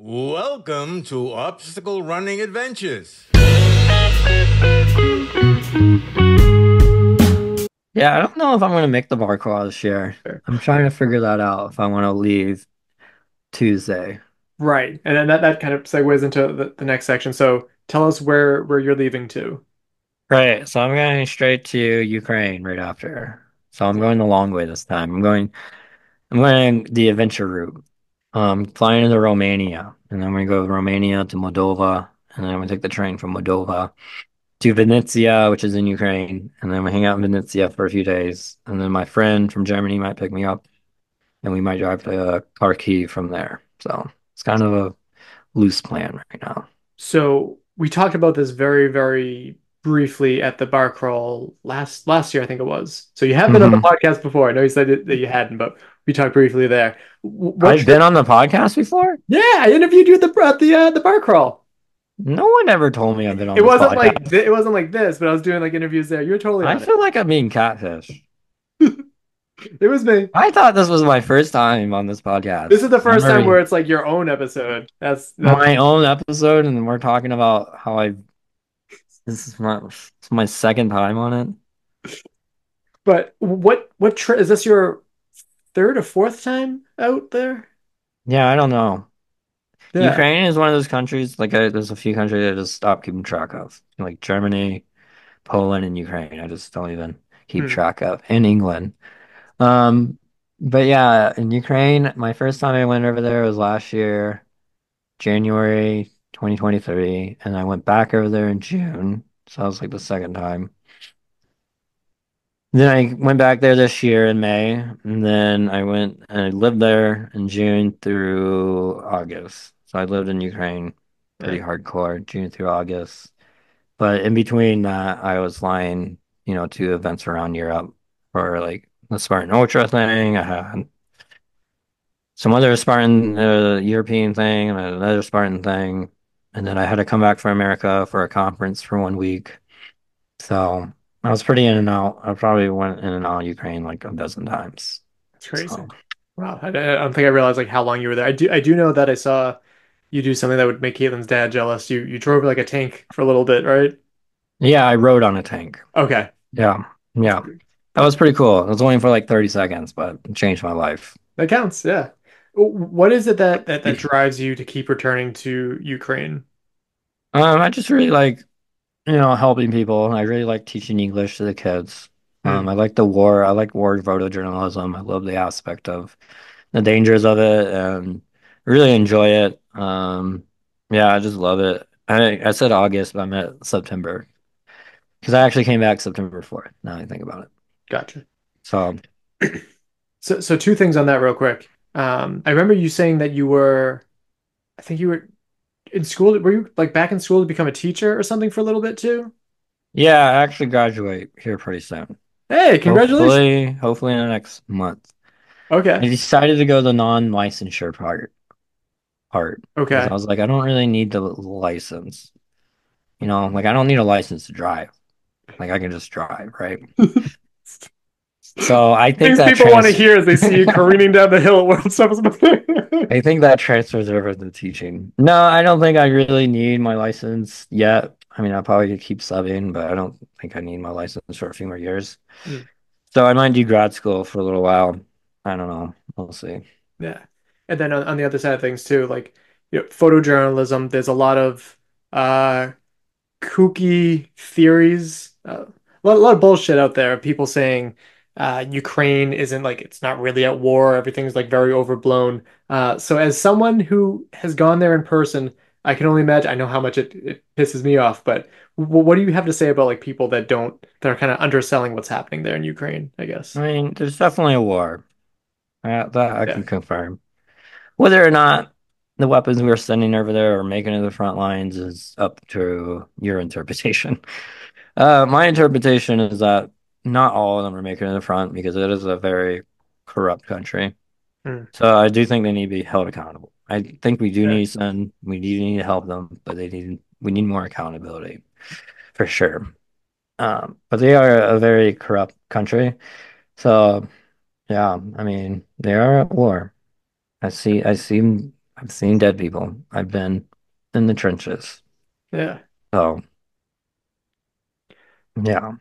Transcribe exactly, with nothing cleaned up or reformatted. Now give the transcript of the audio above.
Welcome to Obstacle Running Adventures. Yeah, I don't know if I'm going to make the bar crawl this year. I'm trying to figure that out if I want to leave Tuesday. Right, and then that, that kind of segues into the, the next section. So tell us where, where you're leaving to. Right, so I'm going straight to Ukraine right after. So I'm going the long way this time. I'm going, I'm going the adventure route. Um, flying into Romania, and then we go to Romania to Moldova, and then we take the train from Moldova to Venezia, which is in Ukraine, and then we hang out in Venezia for a few days, and then my friend from Germany might pick me up, and we might drive to uh, Kharkiv from there. So it's kind of a loose plan right now. So we talked about this very, very briefly at the bar crawl last last year, I think it was. So you have been mm-hmm. on the podcast before. I know you said that you hadn't, but we talked briefly there. What I've been on the podcast before? Yeah, I interviewed you at the at the, uh, the bar crawl. No one ever told me I've been on it the wasn't podcast. Like th- it wasn't like this, but I was doing like interviews there. You were totally on I feel it. like I'm being catfished. It was me. I thought this was my first time on this podcast. This is the first time where it's like your own episode. That's, that's my own episode, and we're talking about how I... This is my this is my second time on it. But what what tri- is this your third or fourth time out there? Yeah, I don't know. Yeah. Ukraine is one of those countries. Like, I, there's a few countries I just stop keeping track of, like Germany, Poland, and Ukraine. I just don't even keep hmm. track of, and England. Um, but yeah, in Ukraine, my first time I went over there was last year, January twenty twenty-three, and I went back over there in June, so that was like the second time. Then I went back there this year in May, and then I went and I lived there in June through August. So I lived in Ukraine pretty right. hardcore, June through August. But in between that, I was flying, you know, to events around Europe for like the Spartan Ultra thing. I had some other Spartan uh, European thing and another Spartan thing. And then I had to come back from America for a conference for one week. So I was pretty in and out. I probably went in and out of Ukraine like a dozen times. That's crazy. So. Wow. I, I don't think I realized like how long you were there. I do I do know that I saw you do something that would make Caitlin's dad jealous. You you drove like a tank for a little bit, right? Yeah, I rode on a tank. Okay. Yeah. Yeah. That was pretty cool. It was only for like thirty seconds, but it changed my life. That counts. Yeah. What is it that, that, that drives you to keep returning to Ukraine? Um, I just really like, you know, helping people. I really like teaching English to the kids. Um, mm. I like the war. I like war photojournalism. I love the aspect of the dangers of it, and I really enjoy it. Um, yeah, I just love it. I I said August, but I meant September, because I actually came back September fourth. Now I think about it. Gotcha. So, so so two things on that real quick. Um, I remember you saying that you were, I think you were in school. Were you like back in school to become a teacher or something for a little bit too? Yeah, I actually graduate here pretty soon. Hey, congratulations. Hopefully, hopefully in the next month. Okay. I decided to go the non-licensure part. part okay. I was like, I don't really need the license. You know, like I don't need a license to drive. Like I can just drive, right? So I think Things that people trans- want to hear as they see you careening down the hill at World Summits. I think that transfers over to teaching. No, I don't think I really need my license yet. I mean, I probably could keep subbing, but I don't think I need my license for a few more years. Mm. So I might do grad school for a little while. I don't know. We'll see. Yeah. And then on the other side of things too, like, you know, photojournalism, there's a lot of uh, kooky theories, uh, a lot, a lot of bullshit out there. People saying, Uh, Ukraine isn't like, it's not really at war. Everything's like very overblown. Uh, so as someone who has gone there in person, I can only imagine, I know how much it, it pisses me off, but w- what do you have to say about like people that don't, that are kind of underselling what's happening there in Ukraine, I guess? I mean, there's definitely a war. Uh, that I yeah. can confirm. Whether or not the weapons we're sending over there or making to the front lines is up to your interpretation. Uh, my interpretation is that not all of them are making it to the front, because it is a very corrupt country. Mm. So I do think they need to be held accountable. I think we do yeah. need to send, we do need to help them, but they need we need more accountability for sure. Um, but they are a very corrupt country. So yeah, I mean, they are at war. I see I see I've seen dead people. I've been in the trenches. Yeah. So, yeah.